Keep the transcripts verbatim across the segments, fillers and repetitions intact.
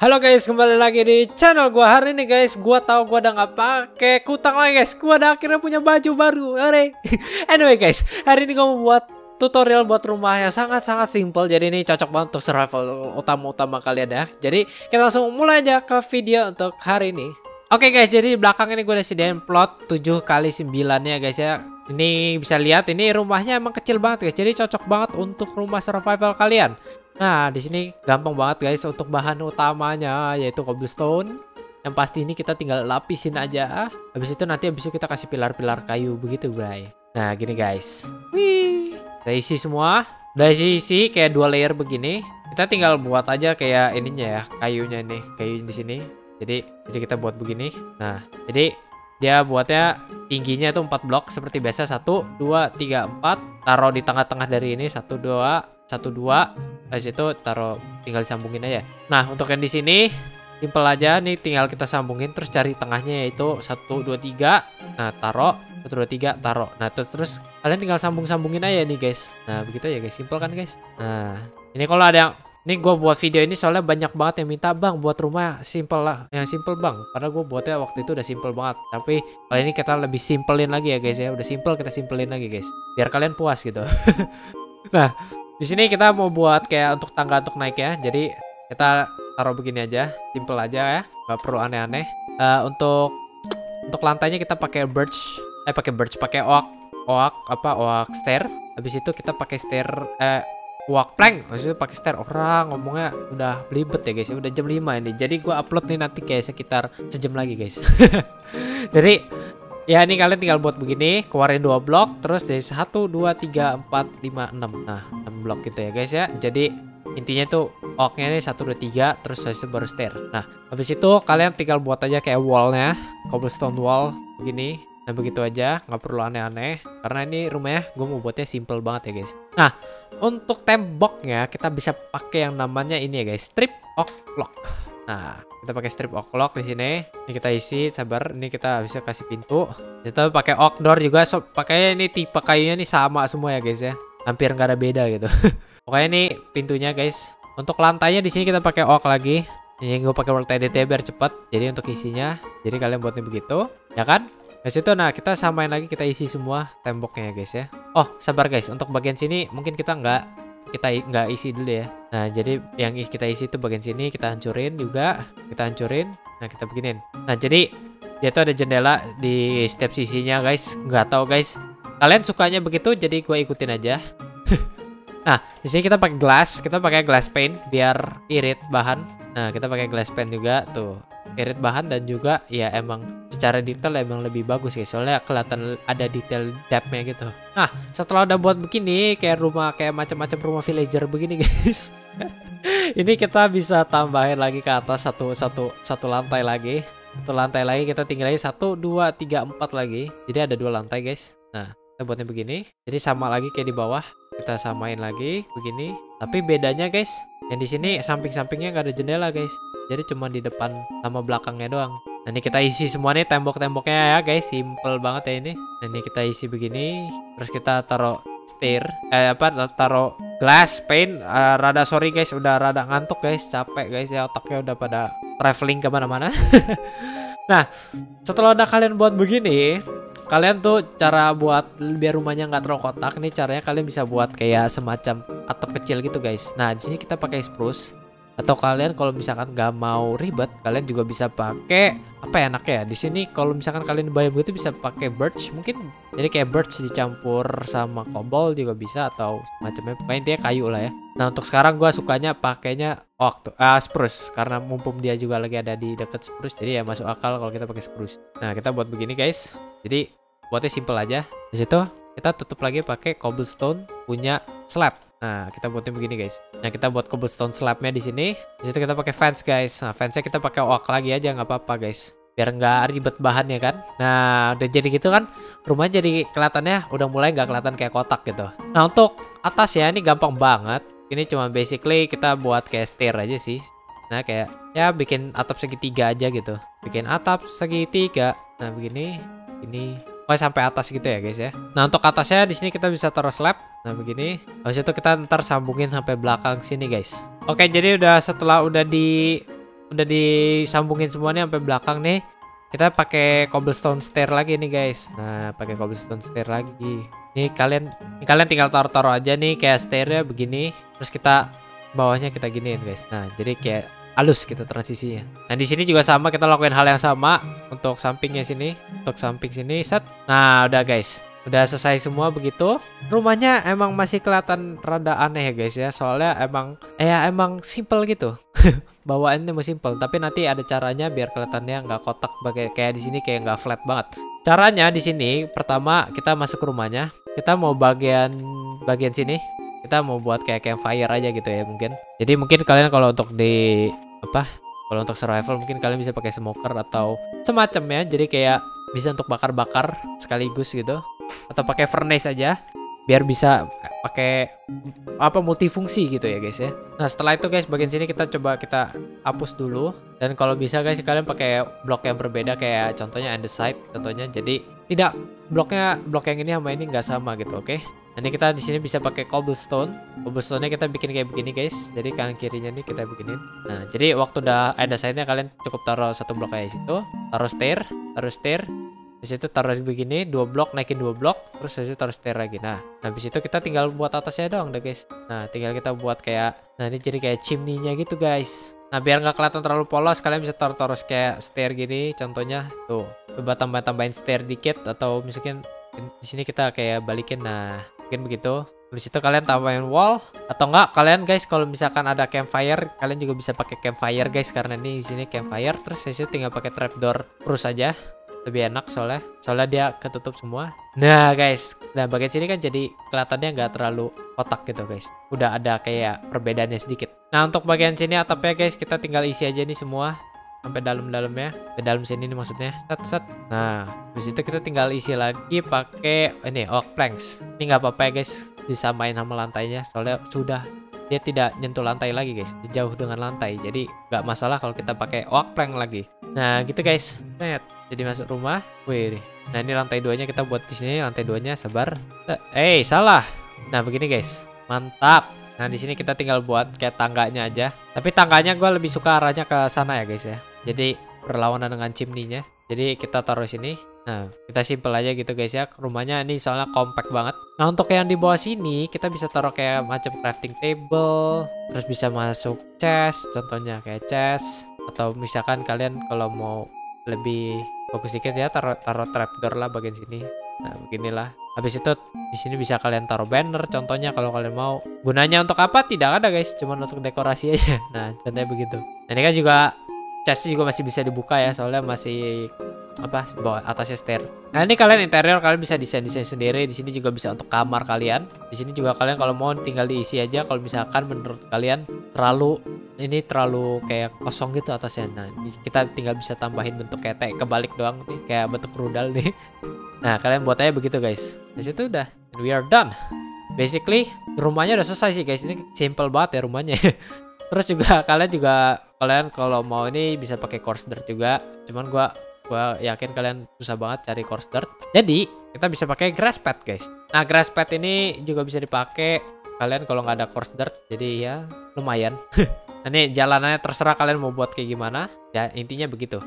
Halo guys, kembali lagi di channel gua. Hari ini guys, gua tahu gua udah nggak pakai kutang lagi guys. Gua udah akhirnya punya baju baru. Oke. Anyway guys, hari ini gua mau buat tutorial buat rumah yang sangat-sangat simple. Jadi ini cocok banget untuk survival utama-utama kalian ya. Jadi kita langsung mulai aja ke video untuk hari ini. Oke guys, jadi di belakang ini gua udah sediain plot tujuh kali sembilan-nya guys ya. Ini bisa lihat ini rumahnya emang kecil banget guys. Jadi cocok banget untuk rumah survival kalian. Nah, di sini gampang banget guys untuk bahan utamanya yaitu cobblestone. Yang pasti ini kita tinggal lapisin aja. Habis itu nanti habis itu kita kasih pilar-pilar kayu begitu, guys. Nah, gini guys. Wih. Kita isi semua. Udah isi kayak dua layer begini. Kita tinggal buat aja kayak ininya ya, kayunya nih, kayu di sini. Jadi, jadi kita buat begini. Nah, jadi dia buatnya tingginya itu empat blok seperti biasa satu, dua, tiga, empat. Taruh di tengah-tengah dari ini satu, dua, satu, dua. Habis itu taruh tinggal disambungin aja. Nah, untuk yang di sini simpel aja nih, tinggal kita sambungin terus cari tengahnya yaitu satu dua tiga. Nah, taruh satu dua tiga, taruh. Nah, terus kalian tinggal sambung-sambungin aja nih, guys. Nah, begitu ya, guys. Simpel kan, guys? Nah, ini kalau ada yang ini gue buat video ini soalnya banyak banget yang minta, "Bang, buat rumah simpel lah, yang simpel, Bang." Padahal gue buatnya waktu itu udah simpel banget, tapi kali ini kita lebih simpelin lagi ya, guys ya. Udah simpel kita simpelin lagi, guys. Biar kalian puas gitu. Nah, di sini kita mau buat kayak untuk tangga untuk naik ya. Jadi kita taruh begini aja, simple aja ya, nggak perlu aneh-aneh. Uh, untuk untuk lantainya kita pakai birch, eh pakai birch, pakai oak, oak apa oak stair. Habis itu kita pakai stair, eh oak plank. Habis itu pakai stair. Orang ngomongnya udah belibet ya guys. Udah jam lima ini. Jadi gua upload nih nanti kayak sekitar sejam lagi guys. Jadi ya ini kalian tinggal buat begini, keluarin dua blok terus jadi satu dua tiga empat lima enam. Nah, enam blok gitu ya guys ya. Jadi intinya tuh oaknya ini satu dua tiga terus habis itu baru stair. Nah, habis itu kalian tinggal buat aja kayak wallnya, cobblestone wall begini. Nah, begitu aja, nggak perlu aneh-aneh karena ini rumahnya gue mau buatnya simple banget ya guys. Nah, untuk temboknya kita bisa pakai yang namanya ini ya guys, strip oak block. Nah, kita pakai strip oak block di sini. Ini kita isi, sabar. Ini kita bisa kasih pintu. Kita pakai oak door juga. So, pakainya ini tipe kayunya nih sama semua ya guys ya. Hampir nggak ada beda gitu. Pokoknya ini pintunya guys. Untuk lantainya di sini kita pakai oak lagi. Ini gue pakai world T D T biar cepat. Jadi untuk isinya, jadi kalian buatnya begitu, ya kan? Dari situ, nah kita samain lagi, kita isi semua temboknya ya guys ya. Oh sabar guys, untuk bagian sini mungkin kita nggak kita nggak isi dulu ya. Nah, jadi yang kita isi itu bagian sini kita hancurin juga, kita hancurin. Nah, kita beginin. Nah, jadi dia tuh ada jendela di setiap sisinya guys. Nggak tahu guys, kalian sukanya begitu, jadi gue ikutin aja. Nah, di sini kita pakai glass, kita pakai glass paint biar irit bahan. Nah, kita pakai glass paint juga tuh, irit bahan dan juga ya emang secara detail emang lebih bagus guys. Soalnya kelihatan ada detail depthnya gitu. Nah, setelah udah buat begini kayak rumah kayak macam-macam rumah villager begini guys. Ini kita bisa tambahin lagi ke atas satu satu satu lantai lagi, satu lantai lagi kita tinggalin satu dua tiga empat lagi. Jadi ada dua lantai guys. Nah, kita buatnya begini. Jadi sama lagi kayak di bawah. Kita samain lagi begini, tapi bedanya guys, yang di sini samping-sampingnya nggak ada jendela guys, jadi cuma di depan sama belakangnya doang. Nah, ini kita isi semua nih tembok-temboknya ya guys, simple banget ya ini. Nah, ini kita isi begini, terus kita taruh stair, eh apa, taruh glass paint. Uh, rada sorry guys, udah rada ngantuk guys, capek guys ya, otaknya udah pada traveling kemana-mana. Nah, setelah udah kalian buat begini, kalian tuh cara buat biar rumahnya nggak terlalu kotak nih, caranya kalian bisa buat kayak semacam atap kecil gitu guys. Nah, di sini kita pakai spruce, atau kalian kalau misalkan nggak mau ribet kalian juga bisa pakai apa ya, enaknya ya di sini kalau misalkan kalian bayam gitu bisa pakai birch mungkin. Jadi kayak birch dicampur sama cobble juga bisa atau macamnya, pokoknya intinya kayu lah ya. Nah, untuk sekarang gua sukanya pakainya oak, ah uh, spruce, karena mumpung dia juga lagi ada di dekat spruce, jadi ya masuk akal kalau kita pakai spruce. Nah, kita buat begini guys, jadi buatnya simple aja. Di situ kita tutup lagi pakai cobblestone punya slab. Nah, kita buatnya begini guys. Nah, kita buat cobblestone slabnya di sini. Di situ kita pakai fence guys. Nah, fence-nya kita pakai oak lagi aja, nggak apa-apa guys. Biar nggak ribet bahannya kan. Nah, udah jadi gitu kan, rumah jadi kelihatannya udah mulai nggak kelihatan kayak kotak gitu. Nah, untuk atas ya ini gampang banget. Ini cuma basically kita buat kayak stair aja sih. Nah, kayak ya bikin atap segitiga aja gitu. Bikin atap segitiga. Nah, begini, ini. Sampai atas gitu ya guys ya. Nah, untuk atasnya di sini kita bisa taruh slab. Nah, begini. Habis itu kita ntar sambungin sampai belakang sini guys. Oke, jadi udah setelah udah di udah disambungin semuanya sampai belakang nih. Kita pakai cobblestone stair lagi nih guys. Nah, pakai cobblestone stair lagi. Nih kalian, nih kalian tinggal taruh-taruh aja nih kayak stairnya begini. Terus kita bawahnya kita giniin guys. Nah, jadi kayak halus gitu transisinya. Nah, di sini juga sama, kita lakuin hal yang sama untuk sampingnya sini, untuk samping sini set. Nah, udah guys. Udah selesai semua begitu. Rumahnya emang masih kelihatan rada aneh ya guys ya. Soalnya emang ya emang simple gitu. Bawaannya masih simple, tapi nanti ada caranya biar kelihatannya nggak kotak kayak kayak di sini, kayak nggak flat banget. Caranya di sini pertama kita masuk ke rumahnya. Kita mau bagian bagian sini. Kita mau buat kayak campfire aja gitu ya mungkin. Jadi mungkin kalian kalau untuk di apa? Kalau untuk survival mungkin kalian bisa pakai smoker atau semacamnya. Jadi kayak bisa untuk bakar-bakar sekaligus gitu. Atau pakai furnace aja biar bisa pakai apa multifungsi gitu ya guys ya. Nah setelah itu guys bagian sini kita coba kita hapus dulu. Dan kalau bisa guys kalian pakai blok yang berbeda, kayak contohnya andesite contohnya. Jadi tidak bloknya blok yang ini sama ini nggak sama gitu, oke? Okay? Nah, ini kita di sini bisa pakai cobblestone. Cobblestone-nya kita bikin kayak begini guys. Jadi kanan kirinya nih kita bikinin. Nah jadi waktu udah andesite-nya kalian cukup taruh satu blok kayak situ, taruh stair, taruh stair. Habis itu taruh begini, dua blok, naikin dua blok, terus habis itu taruh stair lagi. Nah, habis itu kita tinggal buat atasnya doang deh guys. Nah, tinggal kita buat kayak, nah ini jadi kayak chimney-nya gitu guys. Nah, biar nggak kelihatan terlalu polos, kalian bisa taruh-taruh kayak stair gini, contohnya tuh. Coba tambah-tambahin stair dikit, atau misalkan di sini kita kayak balikin, nah mungkin begitu. Habis itu kalian tambahin wall, atau enggak kalian guys kalau misalkan ada campfire kalian juga bisa pakai campfire guys, karena ini di sini campfire. Terus habis itu tinggal pakai trapdoor terus aja. Lebih enak soalnya, soalnya dia ketutup semua. Nah guys, nah bagian sini kan jadi kelihatannya nggak terlalu kotak gitu guys. Udah ada kayak perbedaannya sedikit. Nah untuk bagian sini atapnya guys, kita tinggal isi aja nih semua sampai dalam-dalamnya, ke dalam sini nih maksudnya. Set set. Nah, habis itu kita tinggal isi lagi pakai ini oak planks. Ini nggak apa-apa ya guys, disamain sama lantainya soalnya sudah dia tidak nyentuh lantai lagi guys, jauh dengan lantai. Jadi nggak masalah kalau kita pakai oak plank lagi. Nah gitu guys. Net. Jadi masuk rumah. Wih. Nah ini lantai duanya kita buat di sini. Lantai duanya sabar. Eh salah. Nah begini guys. Mantap. Nah di sini kita tinggal buat kayak tangganya aja. Tapi tangganya gue lebih suka arahnya ke sana ya guys ya. Jadi berlawanan dengan chimney-nya. Jadi kita taruh sini. Nah kita simple aja gitu guys ya. Rumahnya ini soalnya compact banget. Nah untuk yang di bawah sini kita bisa taruh kayak macam crafting table. Terus bisa masuk chest. Contohnya kayak chest. Atau misalkan kalian kalau mau lebih fokus dikit ya, taruh taruh trapdoor lah bagian sini. Nah beginilah. Habis itu di sini bisa kalian taruh banner contohnya kalau kalian mau. Gunanya untuk apa tidak ada guys, cuman untuk dekorasi aja. Nah contohnya begitu. Nah, ini kan juga chest juga masih bisa dibuka ya, soalnya masih apa bawah atasnya stair. Nah ini kalian interior kalian bisa desain desain sendiri. Di sini juga bisa untuk kamar kalian. Di sini juga kalian kalau mau tinggal diisi aja. Kalau misalkan menurut kalian terlalu ini terlalu kayak kosong gitu atasnya. Nah kita tinggal bisa tambahin bentuk ketek kebalik doang nih, kayak bentuk rudal nih. Nah kalian buat aja begitu guys. Di situ udah. And we are done. Basically rumahnya udah selesai sih guys. Ini simple banget ya rumahnya. Terus juga kalian juga kalian kalau mau ini bisa pakai coarse dirt juga. Cuman gua gua yakin kalian susah banget cari coarse dirt. Jadi kita bisa pakai grass pad guys. Nah grass pad ini juga bisa dipakai kalian kalau nggak ada coarse dirt. Jadi ya lumayan. Nah, ini jalanannya terserah kalian mau buat kayak gimana. Ya intinya begitu.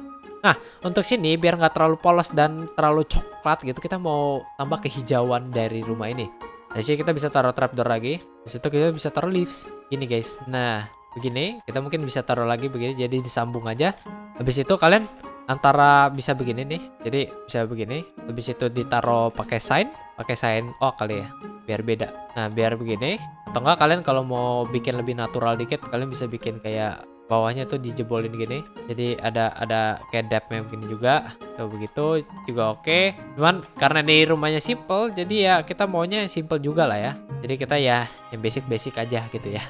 Nah untuk sini biar nggak terlalu polos dan terlalu coklat gitu, kita mau tambah kehijauan dari rumah ini. Nah sini kita bisa taruh trapdoor lagi. Disitu kita bisa taruh leaves. Gini guys. Nah begini kita mungkin bisa taruh lagi begini, jadi disambung aja. Habis itu kalian antara bisa begini nih, jadi bisa begini. Habis itu ditaruh pakai sign pakai sign oh kali ya biar beda. Nah biar begini. Atau enggak kalian kalau mau bikin lebih natural dikit kalian bisa bikin kayak bawahnya tuh dijebolin gini, jadi ada ada kayak depth-nya begini juga. Coba begitu juga oke. Cuman karena di rumahnya simple jadi ya kita maunya simple juga lah ya. Jadi kita ya yang basic-basic aja gitu ya,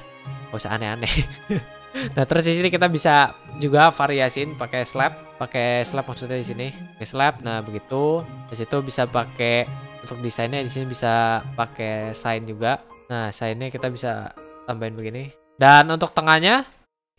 gak usah aneh-aneh. Nah terus di sini kita bisa juga variasin pakai slab, pakai slab maksudnya di sini pakai slab. Nah begitu. Terus itu bisa pakai untuk desainnya di sini bisa pakai sign juga. Nah signnya kita bisa tambahin begini. Dan untuk tengahnya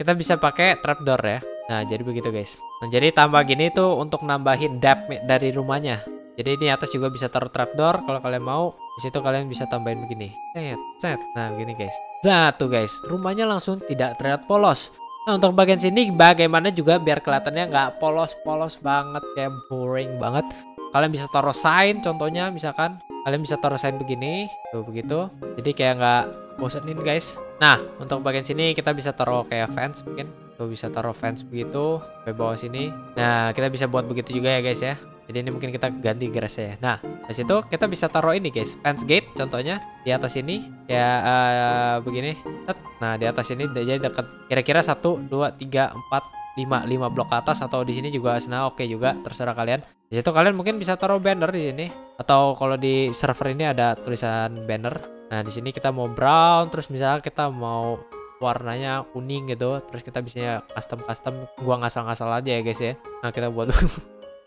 kita bisa pakai trapdoor ya. Nah jadi begitu guys. Nah jadi tambah gini tuh untuk nambahin depth dari rumahnya. Jadi di atas juga bisa taruh trapdoor kalau kalian mau. Di situ kalian bisa tambahin begini. Set set. Nah begini guys. Nah tuh guys rumahnya langsung tidak terlihat polos. Nah, untuk bagian sini bagaimana juga biar kelihatannya nggak polos-polos banget, kayak boring banget. Kalian bisa taruh sign, contohnya misalkan kalian bisa taruh sign begini, tuh begitu. Jadi kayak nggak bosenin guys. Nah, untuk bagian sini kita bisa taruh kayak fans mungkin. Tuh bisa taruh fans begitu ke bawah sini. Nah, kita bisa buat begitu juga ya guys ya. Jadi ini mungkin kita ganti grassnya ya. Nah, dari situ kita bisa taruh ini guys, fence gate contohnya di atas ini kayak uh, begini. Nah, di atas ini jadi dekat kira-kira satu dua tiga empat lima lima blok ke atas, atau di sini juga sana oke okay juga, terserah kalian. Di situ kalian mungkin bisa taruh banner di sini, atau kalau di server ini ada tulisan banner. Nah, di sini kita mau brown, terus misalnya kita mau warnanya kuning gitu, terus kita bisa custom-custom. Gua ngasal-ngasal aja ya guys ya. Nah, kita buat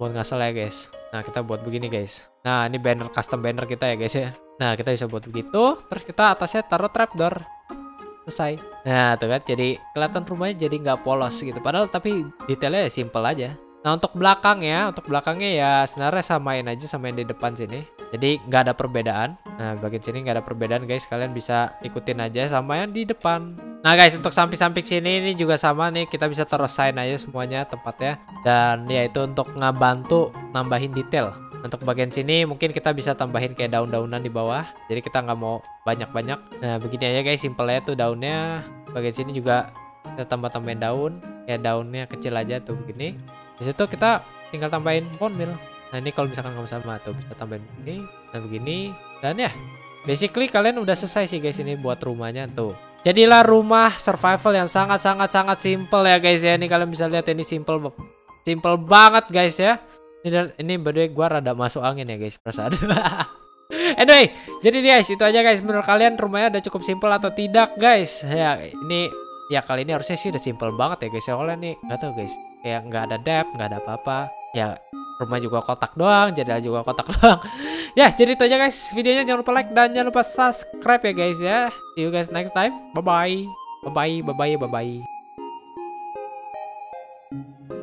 buat ngasal ya guys. Nah, kita buat begini guys. Nah, ini banner custom banner kita ya guys ya. Nah, kita bisa buat begitu. Terus kita atasnya taruh trapdoor. Selesai. Nah, tuh kan. Jadi kelihatan rumahnya jadi nggak polos gitu. Padahal tapi detailnya ya simple aja. Nah, untuk belakang ya, untuk belakangnya ya sebenarnya samain aja sama yang di depan sini. Jadi nggak ada perbedaan. Nah, bagian sini nggak ada perbedaan guys. Kalian bisa ikutin aja sama yang di depan. Nah guys, untuk samping-samping sini ini juga sama nih, kita bisa taruh sign aja semuanya tempatnya, dan yaitu untuk ngebantu nambahin detail. Untuk bagian sini mungkin kita bisa tambahin kayak daun-daunan di bawah, jadi kita nggak mau banyak-banyak. Nah begini aja guys, simple aja tuh daunnya. Bagian sini juga kita tambah-tambahin daun, kayak daunnya kecil aja tuh begini. Di situ kita tinggal tambahin cornmeal. Nah ini kalau misalkan kamu sama tuh bisa tambahin begini, nah begini, dan ya basically kalian udah selesai sih guys ini buat rumahnya tuh. Jadilah rumah survival yang sangat-sangat-sangat simple ya guys ya. Ini kalian bisa lihat ini simple, simple banget guys ya. Ini, ini by the way gue rada masuk angin ya guys perasaan. Anyway, jadi guys itu aja guys. Menurut kalian rumahnya udah cukup simple atau tidak guys? Ya ini ya kali ini harusnya sih udah simple banget ya guys. Soalnya nih nggak tahu guys, kayak nggak ada depth, nggak ada apa-apa. Ya rumah juga kotak doang, jadilah juga kotak doang. Ya, jadi itu aja guys videonya. Jangan lupa like dan jangan lupa subscribe ya guys ya. See you guys next time. Bye bye. Bye bye, bye bye, bye bye.